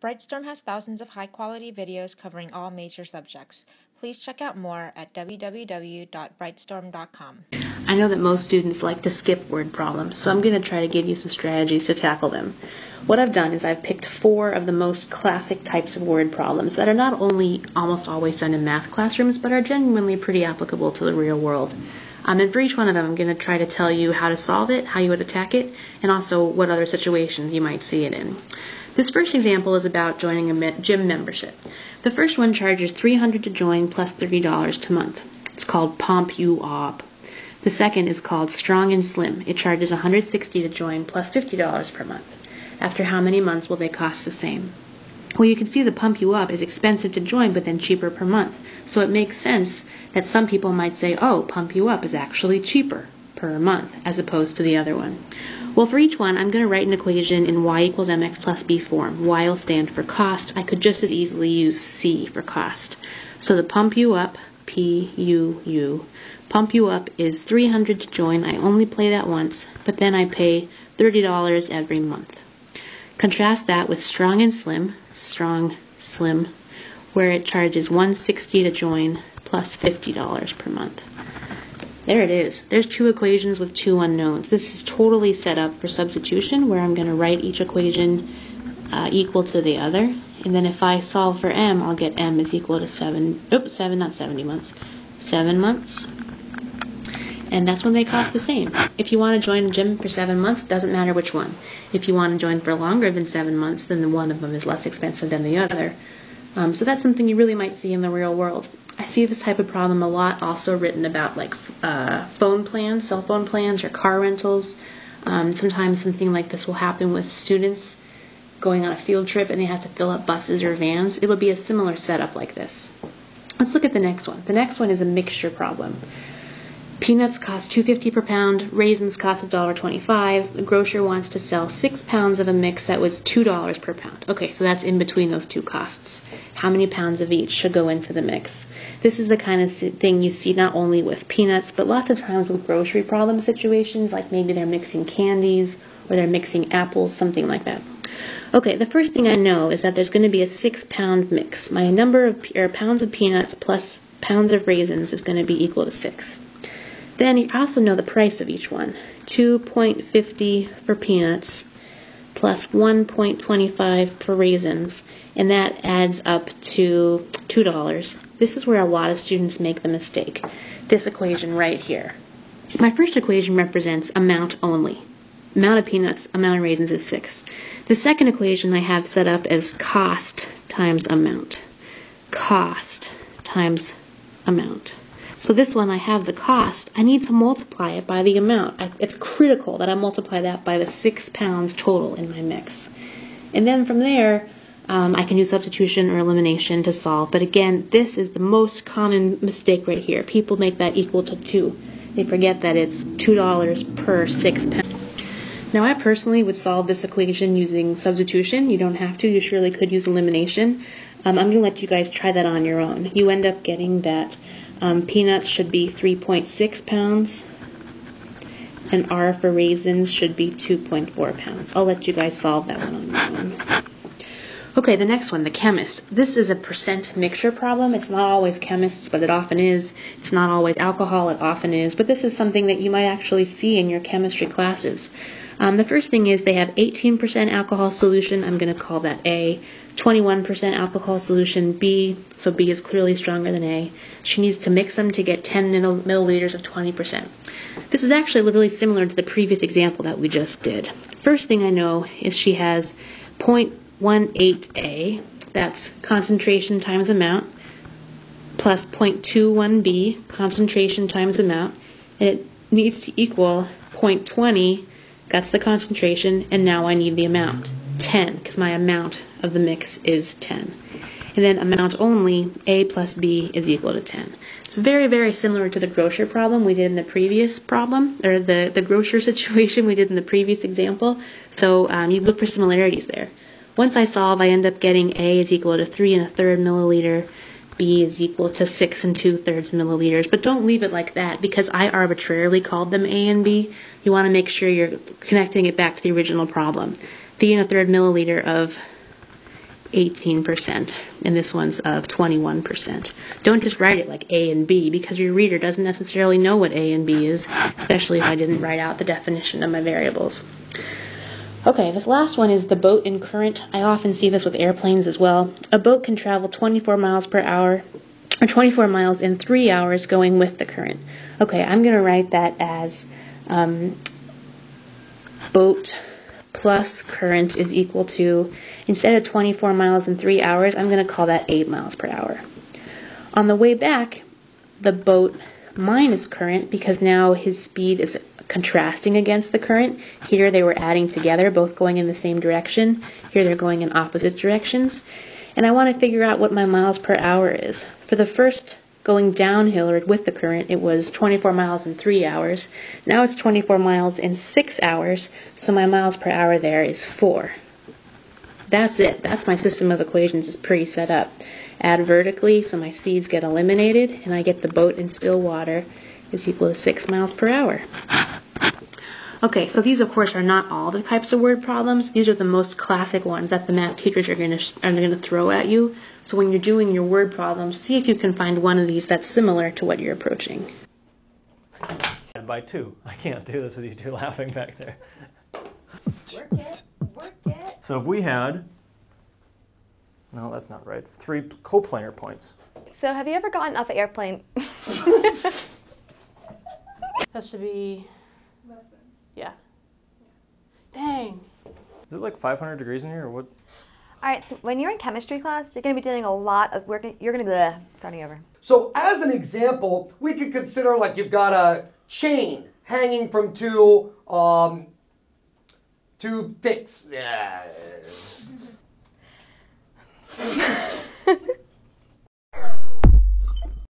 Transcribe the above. Brightstorm has thousands of high-quality videos covering all major subjects. Please check out more at www.brightstorm.com. I know that most students like to skip word problems, so I'm going to try to give you some strategies to tackle them. What I've done is I've picked 4 of the most classic types of word problems that are not only almost always done in math classrooms, but are genuinely pretty applicable to the real world. And for each one of them, I'm going to try to tell you how to solve it, how you would attack it, and also what other situations you might see it in. This first example is about joining a gym membership. The first one charges $300 to join plus $30 to month. It's called Pump You Up. The second is called Strong and Slim. It charges $160 to join plus $50 per month. After how many months will they cost the same? Well, you can see the Pump You Up is expensive to join but then cheaper per month. So it makes sense that some people might say, oh, Pump You Up is actually cheaper per month as opposed to the other one. Well, for each one, I'm going to write an equation in y equals mx plus b form. Y will stand for cost. I could just as easily use c for cost. So the Pump You Up, P-U-U, Pump You Up is $300 to join. I only play that once, but then I pay $30 every month. Contrast that with Strong and Slim, Strong, Slim, where it charges $160 to join plus $50 per month. There it is. There's 2 equations with 2 unknowns. This is totally set up for substitution, where I'm going to write each equation equal to the other. And then if I solve for m, I'll get m is equal to 7 months. And that's when they cost the same. If you want to join a gym for 7 months, it doesn't matter which one. If you want to join for longer than 7 months, then the one of them is less expensive than the other. So that's something you really might see in the real world. I see this type of problem a lot also written about, like phone plans, cell phone plans, or car rentals. Sometimes something like this will happen with students going on a field trip and they have to fill up buses or vans. It would be a similar setup like this. Let's look at the next one. The next one is a mixture problem. Peanuts cost $2.50 per pound, raisins cost $1.25. The grocer wants to sell 6 pounds of a mix that was $2 per pound. Okay, so that's in between those 2 costs. How many pounds of each should go into the mix? This is the kind of thing you see not only with peanuts, but lots of times with grocery problem situations, like maybe they're mixing candies or they're mixing apples, something like that. Okay, the first thing I know is that there's going to be a 6-pound mix. My number of pounds of peanuts plus pounds of raisins is going to be equal to 6. Then you also know the price of each one. $2.50 for peanuts plus $1.25 for raisins, and that adds up to $2. This is where a lot of students make the mistake. This equation right here. My first equation represents amount only. Amount of peanuts, amount of raisins is 6. The second equation I have set up as cost times amount. Cost times amount. So this one, I have the cost. I need to multiply it by the amount. It's critical that I multiply that by the 6 pounds total in my mix. And then from there, I can do substitution or elimination to solve. But again, this is the most common mistake right here. People make that equal to 2. They forget that it's $2 per 6 pounds. Now, I personally would solve this equation using substitution. You don't have to. You surely could use elimination. I'm going to let you guys try that on your own. You end up getting that peanuts should be 3.6 pounds, and R for raisins should be 2.4 pounds. I'll let you guys solve that one on your own. Okay, the next one, the chemist. This is a percent mixture problem. It's not always chemists, but it often is. It's not always alcohol, it often is. But this is something that you might actually see in your chemistry classes. The first thing is they have 18% alcohol solution. I'm going to call that A. 21% alcohol solution, B, so B is clearly stronger than A. She needs to mix them to get 10 milliliters of 20%. This is actually really similar to the previous example that we just did. First thing I know is she has 0.18A, that's concentration times amount, plus 0.21B, concentration times amount, and it needs to equal 0.20, that's the concentration, and now I need the amount. 10, because my amount of the mix is 10. And then amount only, A plus B is equal to 10. It's very, very similar to the grocer problem we did in the previous problem, or the grocer situation we did in the previous example. So you look for similarities there. Once I solve, I end up getting A is equal to 3 1/3 milliliter, B is equal to 6 2/3 milliliters. But don't leave it like that, because I arbitrarily called them A and B. You want to make sure you're connecting it back to the original problem. 3 1/3 milliliter of 18%, and this one's of 21%. Don't just write it like A and B, because your reader doesn't necessarily know what A and B is, especially if I didn't write out the definition of my variables. Okay, this last one is the boat in current. I often see this with airplanes as well. A boat can travel 24 miles per hour, or 24 miles in 3 hours going with the current. Okay, I'm going to write that as boat plus current is equal to, instead of 24 miles in 3 hours, I'm going to call that 8 miles per hour. On the way back, the boat minus current, because now his speed is contrasting against the current. Here they were adding together, both going in the same direction. Here they're going in opposite directions. And I want to figure out what my miles per hour is. For the first going downhill or with the current, it was 24 miles in 3 hours. Now it's 24 miles in 6 hours, so my miles per hour there is 4. That's it. That's my system of equations. It's pretty set up. Add vertically, so my seeds get eliminated, and I get the boat in still water is equal to 6 miles per hour. Okay, so these, of course, are not all the types of word problems. These are the most classic ones that the math teachers are going to throw at you. So when you're doing your word problems, see if you can find one of these that's similar to what you're approaching. By 2. I can't do this with you two laughing back there. Work it, work it. So if we had, no, that's not right, 3 coplanar points. So have you ever gotten off an airplane? That should be less than. Yeah. Dang. Is it like 500 degrees in here or what? All right, so when you're in chemistry class, you're going to be doing a lot of work. You're going to be starting over. So as an example, we could consider like you've got a chain hanging from two, two thicks.